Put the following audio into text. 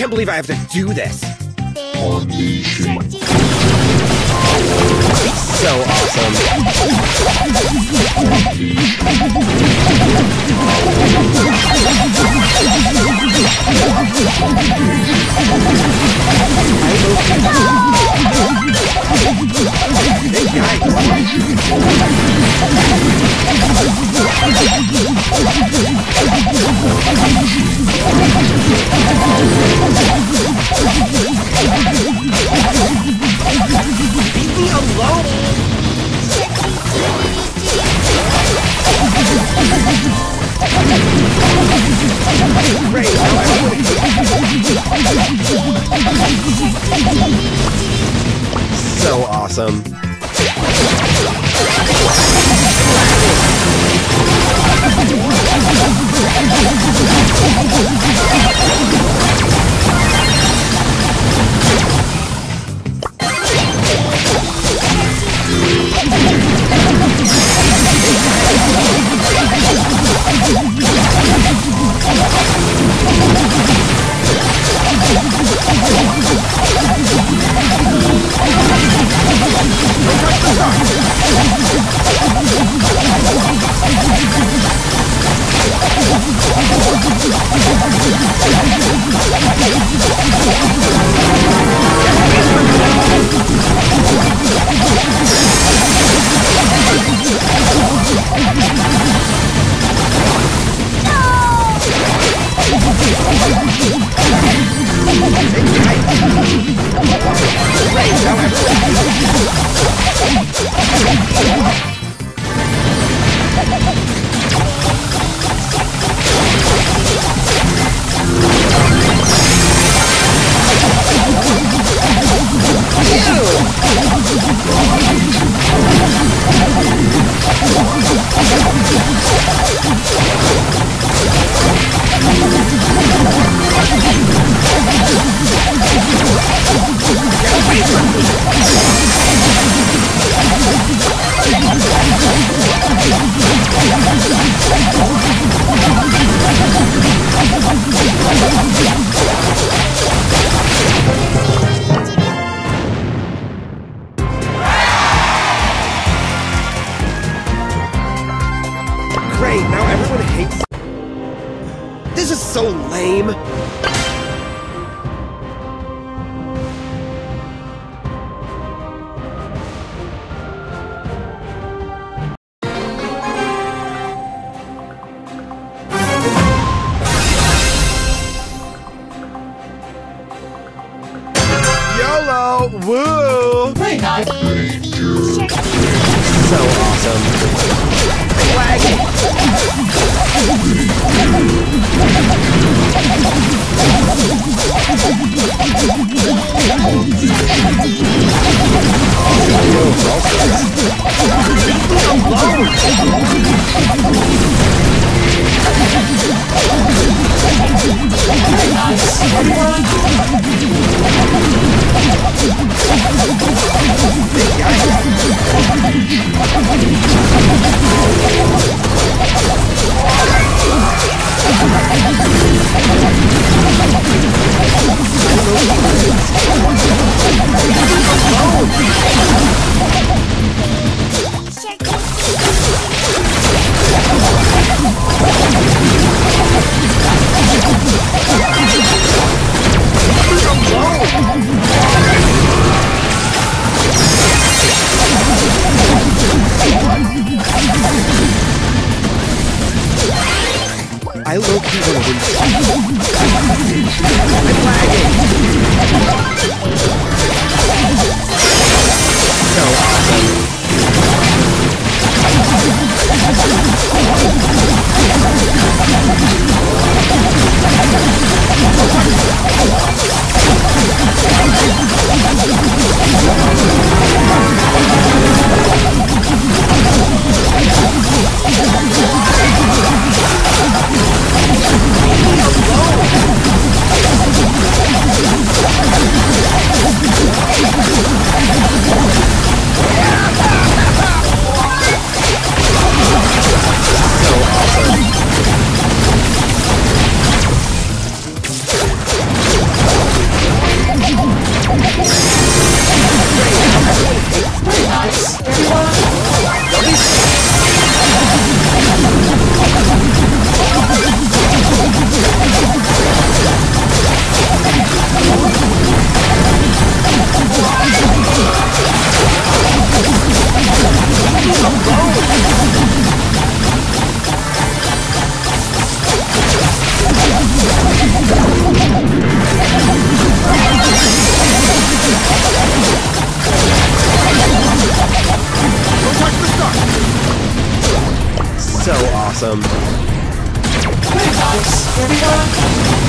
can't believe I have to do this. So awesome. Leave me alone! Great, now I'm winning. So awesome. I'm awesome. Here we go.